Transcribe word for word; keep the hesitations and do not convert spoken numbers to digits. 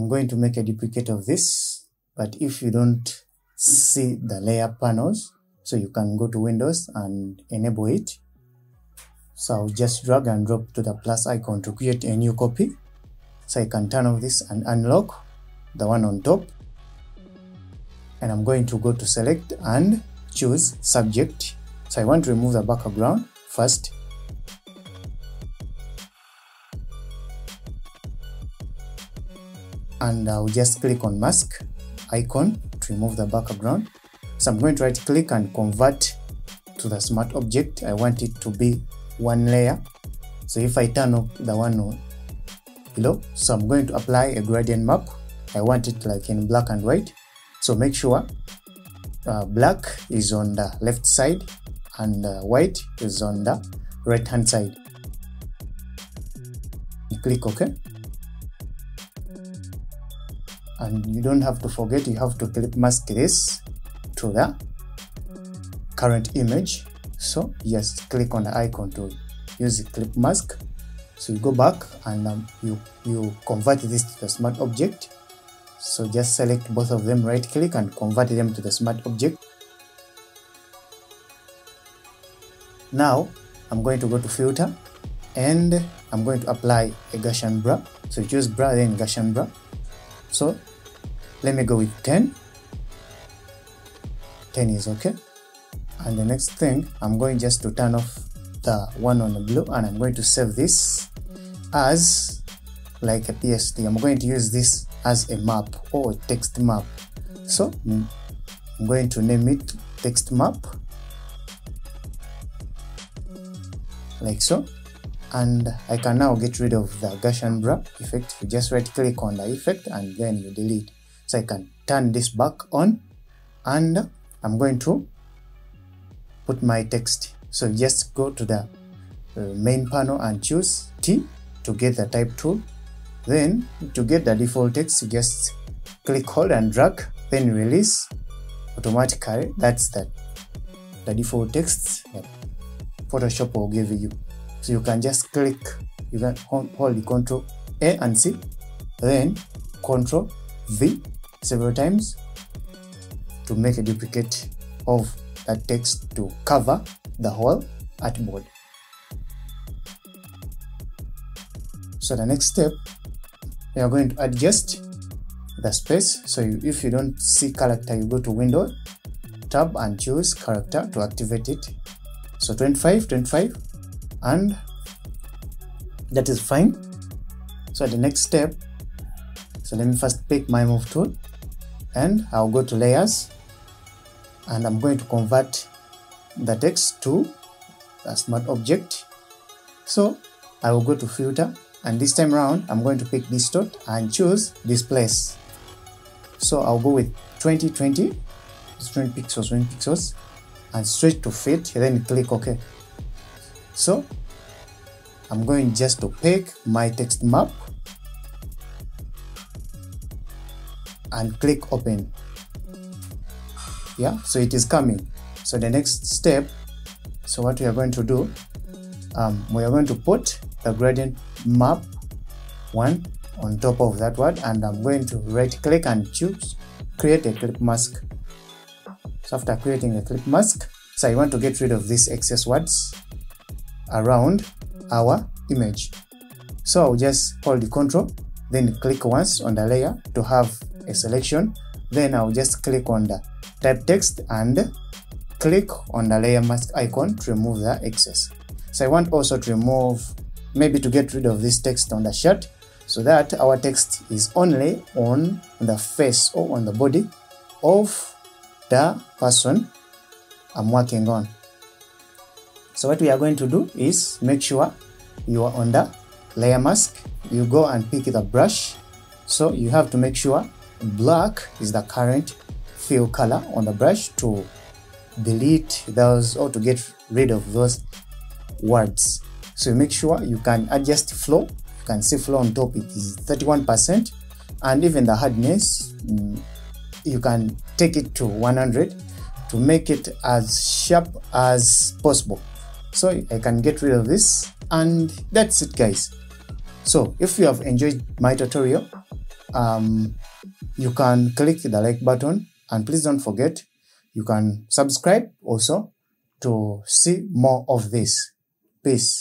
I'm going to make a duplicate of this, but if you don't see the layer panels, so you can go to Windows and enable it. So I'll just drag and drop to the plus icon to create a new copy. So I can turn off this and unlock the one on top. And I'm going to go to select and choose subject. So I want to remove the background first. And I'll just click on mask icon to remove the background. So I'm going to right click and convert to the smart object. I want it to be one layer. So if I turn off the one on below, so I'm going to apply a gradient map. I want it like in black and white. So make sure uh, black is on the left side and uh, white is on the right hand side. You click OK. And you don't have to forget, you have to clip mask this to the current image. So just click on the icon to use the clip mask. So you go back and um, you, you convert this to the smart object. So just select both of them, right click and convert them to the smart object. Now I'm going to go to filter and I'm going to apply a Gaussian blur. So choose blur, then Gaussian blur. So let me go with ten, ten is okay. And the next thing, I'm going just to turn off the one on the blue and I'm going to save this as like a P S D. I'm going to use this as a map or a text map. So I'm going to name it text map like so. And I can now get rid of the Gaussian blur effect. You just right click on the effect and then you delete. So I can turn this back on and I'm going to put my text. So just go to the uh, main panel and choose T to get the type tool. Then to get the default text, you just click, hold and drag, then release automatically. That's that the default text that Photoshop will give you. So you can just click, you can hold the Control A and C, then Control V several times to make a duplicate of that text to cover the whole artboard. So the next step, you are going to adjust the space. So you, if you don't see character, you go to Window, Tab and choose character to activate it. So twenty-five, twenty-five. And that is fine. So the next step, so let me first pick my move tool and I'll go to layers and I'm going to convert the text to a smart object. So I will go to filter and this time around I'm going to pick distort and choose displace. So I'll go with twenty, twenty, it's twenty pixels, twenty pixels and stretch to fit and then click OK. So I'm going just to pick my text map and click open. Yeah, so it is coming. So the next step, so what we are going to do, um, we are going to put the gradient map one on top of that one and I'm going to right click and choose create a clip mask. So after creating a clip mask, so I want to get rid of these excess words around our image. So I'll just hold the Control, then click once on the layer to have a selection, then I'll just click on the type text and click on the layer mask icon to remove the excess. So I want also to remove, maybe to get rid of this text on the shirt so that our text is only on the face or on the body of the person I'm working on. So what we are going to do is make sure you are on the layer mask. You go and pick the brush. So you have to make sure black is the current fill color on the brush to delete those or to get rid of those words. So make sure you can adjust flow. You can see flow on top, it is thirty-one percent. And even the hardness, you can take it to one hundred to make it as sharp as possible. So I can get rid of this and that's it guys. So if you have enjoyed my tutorial, um, you can click the like button, and please don't forget you can subscribe also to see more of this. Peace.